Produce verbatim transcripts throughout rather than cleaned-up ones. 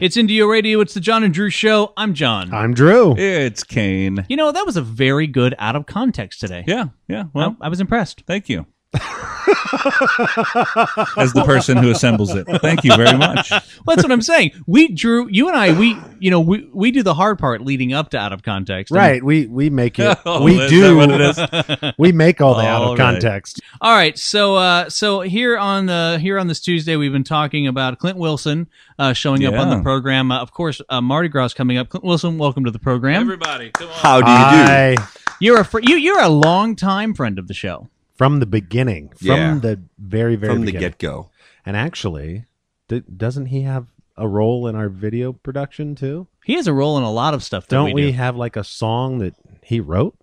It's Indio Radio. It's the John and Drew Show. I'm John. I'm Drew. It's Kane. You know, that was a very good out of context today. Yeah, yeah. Well, I, I was impressed. Thank you. As the person who assembles it, thank you very much. Well, that's what I'm saying. We, Drew, you and I, we, you know, we, we do the hard part leading up to out of context, right? And we we make it. Oh, we do. What it is? We make all the all out of right. context. All right. So uh, so here on the here on this Tuesday, we've been talking about Clint Wilson uh, showing yeah. up on the program. Uh, of course, uh, Mardi Gras coming up. Clint Wilson, welcome to the program. Everybody, come on. How do you do? Hi. You're a fr you you're a longtime friend of the show. From the beginning, from yeah. the very, very from beginning. the get-go. And actually, th doesn't he have a role in our video production, too? He has a role in a lot of stuff that Don't we, we do. have, like, a song that he wrote?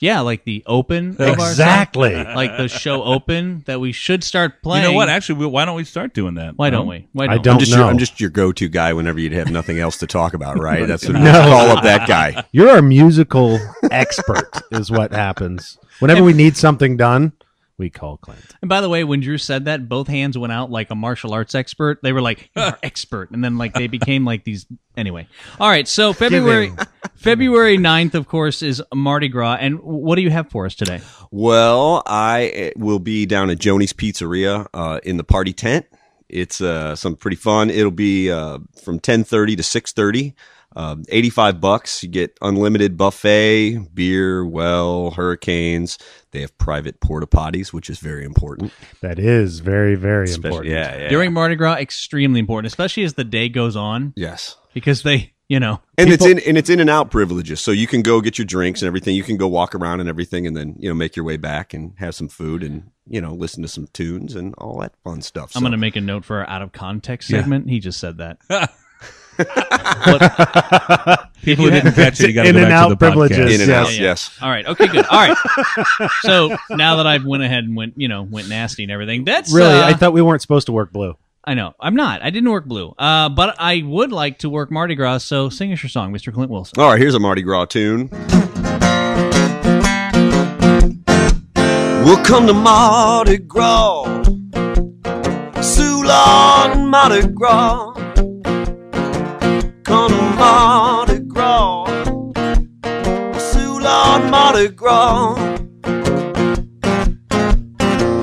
Yeah, like the open of Exactly. our song. Like the show open that we should start playing. You know what? Actually, we, why don't we start doing that? Why don't we? Why don't I don't I'm just know. Your, I'm just your go-to guy whenever you'd have nothing else to talk about, right? That's what no. you call up that guy. You're our musical expert is what happens. Whenever and, we need something done, we call Clint. And by the way, when Drew said that, both hands went out like a martial arts expert. They were like, you're our expert. And then like they became like these. Anyway. All right. So February February ninth, of course, is Mardi Gras. And what do you have for us today? Well, I will be down at Joni's Pizzeria uh, in the party tent. It's uh, some pretty fun. It'll be uh, from ten thirty to six thirty. Um, eighty-five bucks. You get unlimited buffet, beer, well, hurricanes. They have private porta potties, which is very important. That is very, very especially, important. Yeah, yeah. During Mardi Gras, extremely important, especially as the day goes on. Yes. Because they, you know. And people... it's in and it's in and out privileges. So you can go get your drinks and everything. You can go walk around and everything and then, you know, make your way back and have some food and you know, listen to some tunes and all that fun stuff. I'm so. gonna make a note for our out of context yeah. segment. He just said that. But people who didn't catch it, you got to go back to the podcast. In and out, yes. All right, okay, good. All right. So now that I've went ahead and went, you know, went nasty and everything, that's really. Uh, I thought we weren't supposed to work blue. I know, I'm not. I didn't work blue, uh, but I would like to work Mardi Gras. So sing us your song, Mister Clint Wilson. All right, here's a Mardi Gras tune. We'll come to Mardi Gras, Soulard Mardi Gras. Come to Mardi Gras, Soulard Mardi Gras.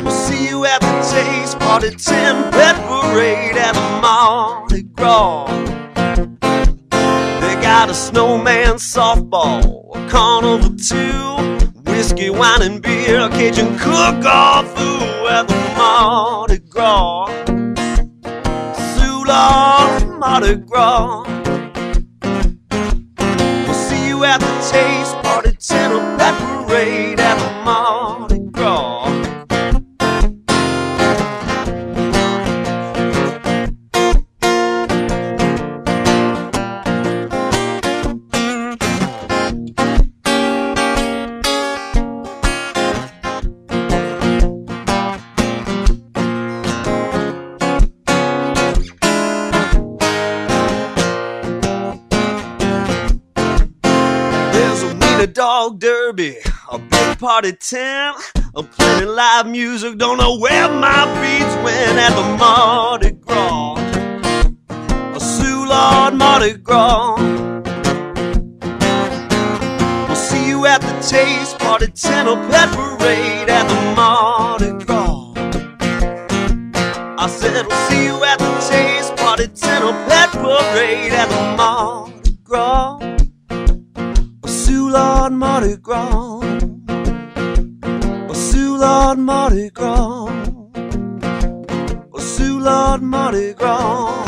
We'll see you at the Chase Party ten Pet Parade at the Mardi Gras. They got a snowman softball, a carnival two, whiskey, wine and beer, a Cajun cook-off ooh, at the Mardi Gras, Soulard Mardi Gras. At the Chase Party ten on that parade at the Mardi Gras. Dog derby, a big party tent, a plenty live music. Don't know where my beats went at the Mardi Gras, a Soulard Mardi Gras. I'll see you at the Chase Party tent, a pet parade at the Mardi Gras. I said we'll see you at the Chase Party tent, a pet parade at the Mardi Gras. Soulard Mardi Gras, Soulard Mardi Gras, Soulard Mardi Gras.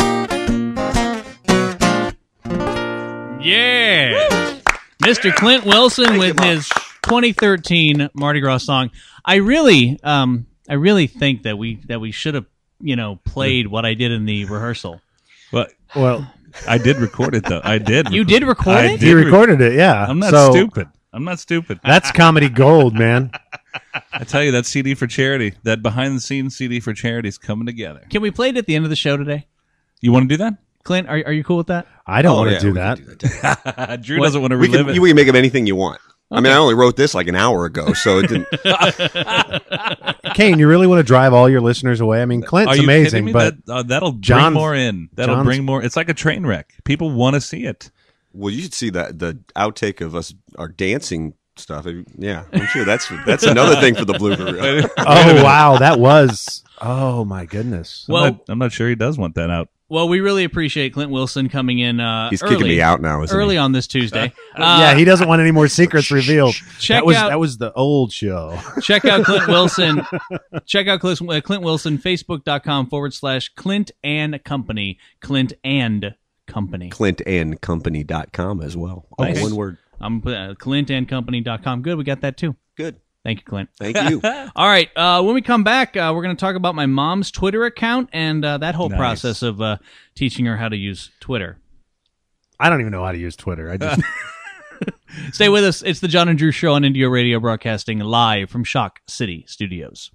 Yeah, woo! Mister Clint Wilson Thank with his twenty thirteen Mardi Gras song. I really, um, I really think that we that we should have, you know, played what I did in the rehearsal. Well, well. I did record it though. I did. You did record it? You recorded it, yeah. I'm not so, stupid. I'm not stupid. That's comedy gold, man. I tell you, that C D for charity, that behind the scenes C D for charity is coming together. Can we play it at the end of the show today? You want to do that? Clint, are, are you cool with that? I don't oh, want to yeah, do, do that. Drew what? doesn't want to relive we can, it. You, we can make up anything you want. Okay. I mean, I only wrote this like an hour ago, so it didn't. Kane, you really want to drive all your listeners away? I mean, Clint's amazing, but that, uh, that'll bring John's, more in. That'll John's, bring more. It's like a train wreck. People want to see it. Well, you should see that the outtake of us our dancing stuff. Yeah, I'm sure that's that's another thing for the Blueberry. Oh wow, that was. Oh my goodness. Well, I'm not, I'm not sure he does want that out. Well, we really appreciate Clint Wilson coming in uh, He's early, kicking me out now, isn't early he? on this Tuesday. Uh, yeah, he doesn't want any more secrets revealed. Check that, was, out, that was the old show. Check out Clint Wilson. Check out Clint, uh, Clint Wilson, facebook.com forward slash Clint and Company. Clint and Company. Clint and Company dot com as well. Nice. Oh, one word. I'm uh, Clint and Company dot com. Good, we got that too. Good. Thank you, Clint. Thank you. All right. Uh, when we come back, uh, we're going to talk about my mom's Twitter account and uh, that whole nice. process of uh, teaching her how to use Twitter. I don't even know how to use Twitter. I just Stay with us. It's the John and Drew Show on Indio Radio, broadcasting live from Shock City Studios.